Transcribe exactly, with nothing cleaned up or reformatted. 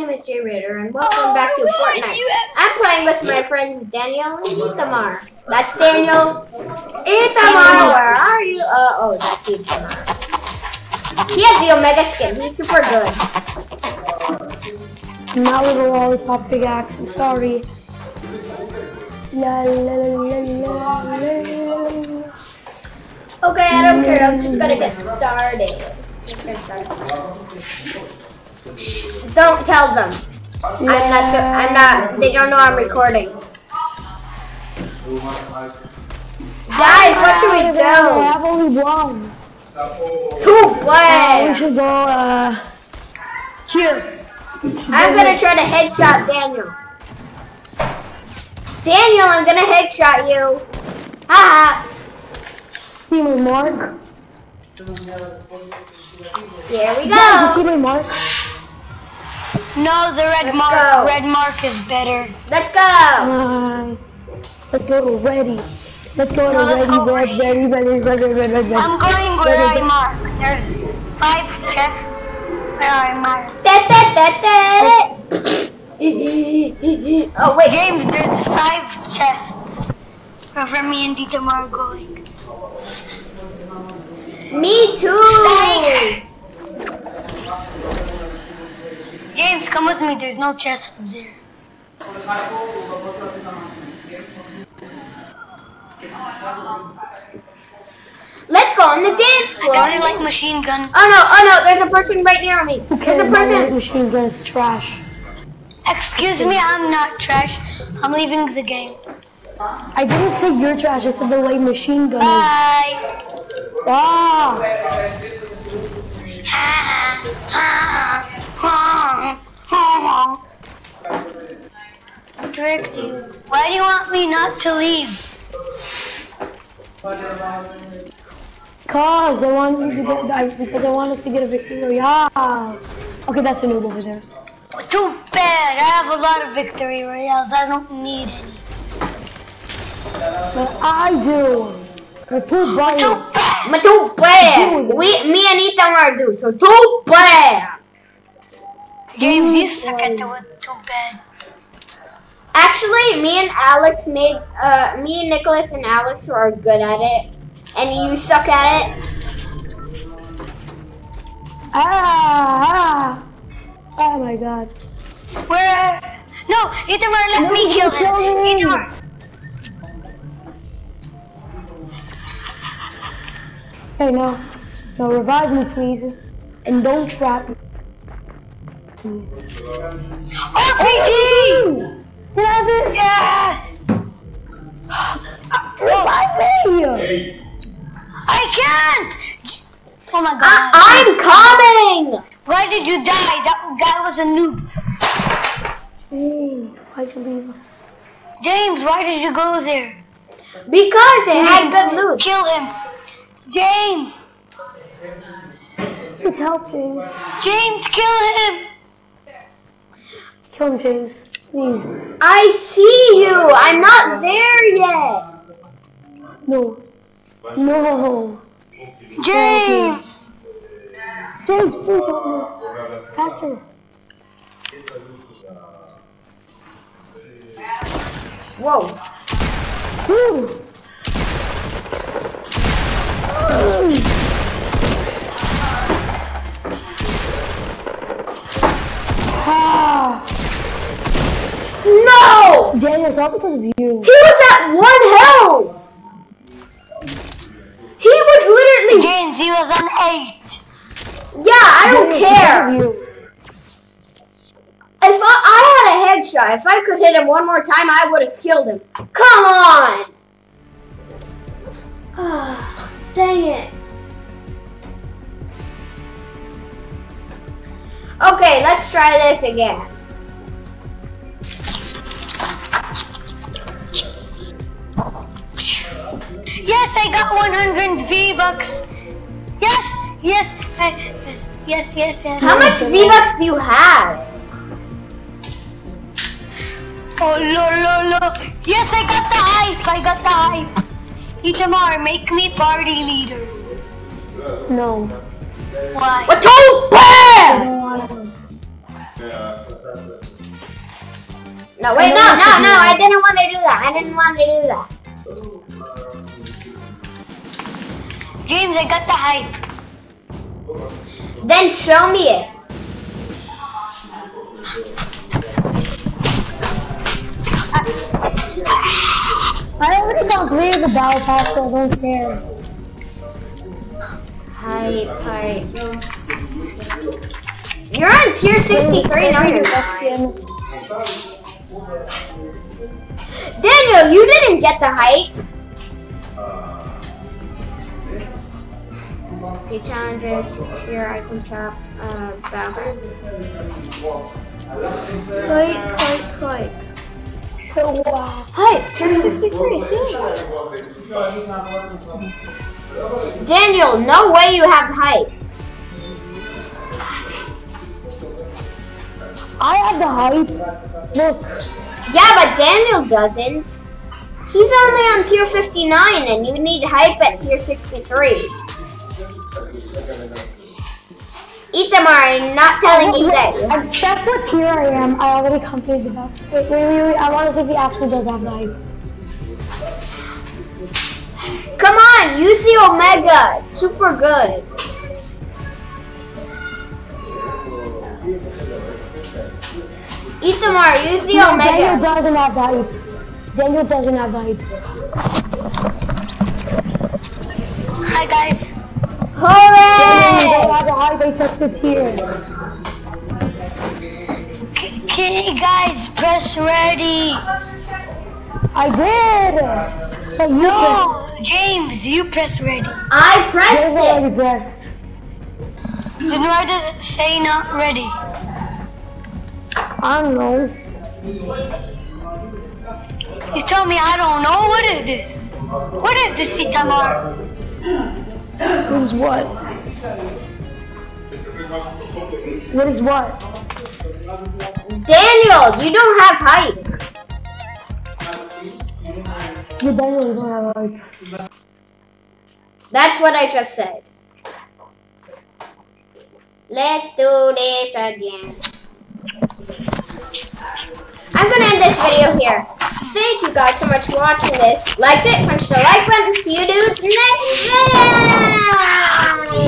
name is Jay Raider, and welcome oh, back to really? Fortnite. I'm playing with my friends Daniel and Itamar. That's Daniel. Itamar, where are you? Uh, oh, that's Itamar. He has the Omega skin. He's super good. And that was a lollipop pickaxe. I'm sorry. La, la, la, la, la, la. Okay, I don't care. I'm just gonna get started. Shh, don't tell them. I'm not. The, I'm not. They don't know I'm recording. Guys, what should we do? I have only one. Two way. We should go uh, here. I'm gonna try to headshot Daniel. Daniel, I'm gonna headshot you. Haha. See me, Mark. Here we go. Yeah, you see my mark? No, the red let's mark. Go. Red mark is better. Let's go. Uh, let's go to ready. Let's go no, to let's ready, go red, ready. Ready, ready, ready, ready, ready. I'm going where ready, I mark. There's five chests where I mark. Da, da, da, da, da. Oh wait, James. There's five chests where me and Dita are going. Me too! Dang. James, come with me. There's no chests there. Let's go on the dance floor. I kinda like machine gun. Oh no, oh no, there's a person right near me. There's a person. Machine gun is trash. Excuse me, I'm not trash. I'm leaving the game. I didn't say you're trash. I said the way machine gun is. Bye. Wow. Tricked you. Why do you want me not to leave? Cause I want you to get die because I want us to get a victory. Yeah. Okay, that's a noob over there. Too bad. I have a lot of victory royales. I don't need any. But I do. We're too bad. I'm too bad. We, me and Ethan are dude, so too bad. James, you suck at doing too bad. Actually, me and Alex made, uh, me, Nicholas, and Alex are good at it, and you suck at it. Ah! ah. Oh my God. Where? No, Ethan, let no, me kill him. Ethan. Hey, no, no, revive me, please, and don't trap me. R P G! Yes! Revive me! I can't! Oh my God! I I'm coming! Why did you die? That guy was a noob. James, why'd you leave us? James, why did you go there? Because it had good loot. Kill him. James! Please help, James. James, kill him! Kill him, James. Please. I see you! I'm not there yet! No. No. James! James, please help me. Faster. Whoa. Woo! No! Daniel, it's all because of you. He was at one health! He was literally. James, he was on eight. Yeah, I don't James, care. If I, I had a headshot, if I could hit him one more time, I would have killed him. Come on! Ah, dang it. Okay, let's try this again. Yes, I got one hundred V-Bucks. Yes, yes, I, yes, yes, yes, yes. How much V-Bucks do you have? Oh, lo, lo, lo. Yes, I got the hype. I got the hype. Itamar, make me party leader. No. Why? We're too bad! No, wait, no, no, no, I didn't want to do that. I didn't want to do that. James, I got the hype. Then show me it. I already got three of the battle pass, so don't care. Hype, hype. You're on tier sixty-three, now you're not. Daniel, you didn't get the hype. Sea challenges, tier item shop, uh, boundaries. Click, click, click. Oh, wow. Hype, tier sixty-three, see? Daniel, no way you have hype. I have the hype. Look. Yeah, but Daniel doesn't. He's only on tier fifty-nine, and you need hype at tier sixty-three. Itamar, I'm not telling you that. That's what tier I am. I already completed the box. Wait, wait, wait, wait. I want to see if he actually does have hype. Come on, you see Omega. It's super good. Itamar, use the no, Omega. Daniel doesn't have hype. Daniel doesn't have hype. Hi guys. Hooray! Daniel doesn't have hype, I took the tier. Can you guys press ready? I did. But you no, pressed. James, you press ready. I pressed James it. I pressed. So why does it say not ready? I don't know. You told me I don't know. What is this? What is this, Itamar? What is what? What is what? Daniel, you don't have hype. You Daniel don't have hype. That's what I just said. Let's do this again. I'm gonna end this video here. Thank you guys so much for watching this. Liked it? Punch the like button. See you dudes next time.